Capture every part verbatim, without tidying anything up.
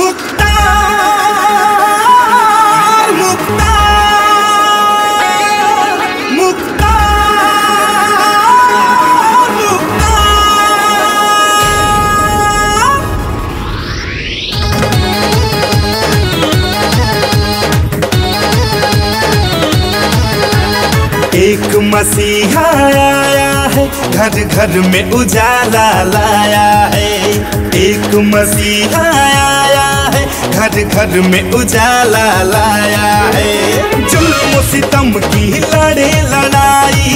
मुख्तार मुख्तार मुख्तार मुख्तार एक मसीहा आया है, घर घर में उजाला लाया है। एक मसीहा आया है, घर घर में उजाला लाया है। जुल्म सितम की लड़े लड़ाई,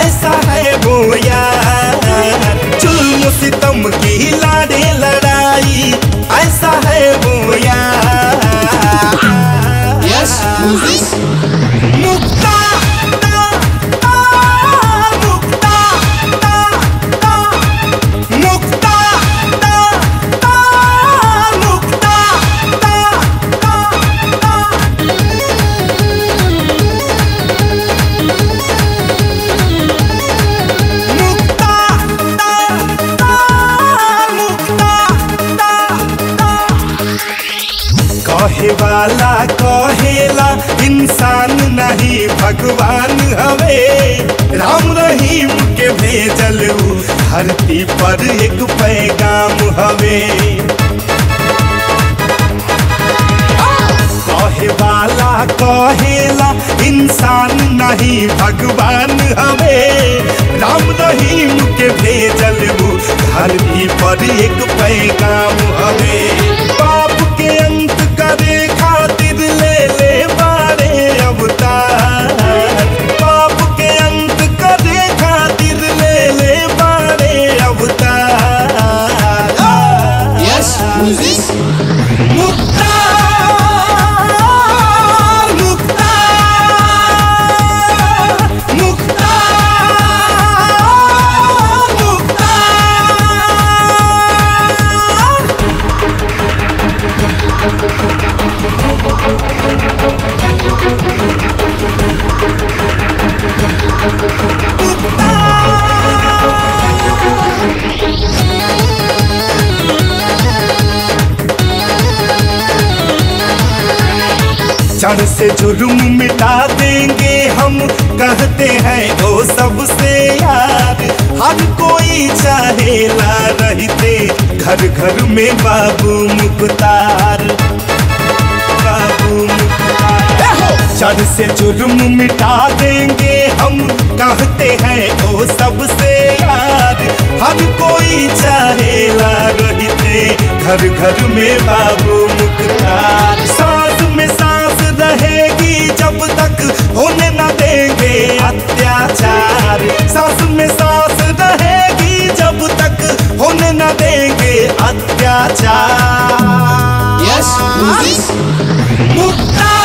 ऐसा है वो यार। जुल्म सितम की लड़े लड़ाई, ऐसा है वो यार। yes, कहे वाला कहेला इंसान नहीं भगवान हवे। राम रहीम के भेजल धरती पर एक पैगाम हवे। कहे वाला कहेला इंसान नहीं भगवान हवे। राम रहीम के भेजल धरती पर एक पैगाम हवे। बाप के अंत जड़ से जुर्म मिटा देंगे हम, कहते हैं ओ सबसे यार। हर कोई चाहेला रहते घर घर में बाबू मुख्तार, बाबू मुख्तार। जड़ से जुर्म मिटा देंगे हम, कहते हैं ओ सबसे यार। हर कोई चाहेला रहते घर घर में बाबू मुख्तार। साथ में साथ रहेगी जब तक होने न देंगे अत्याचार। सास में सास रहेगी जब तक होने न देंगे अत्याचार। yes, मुख्तार।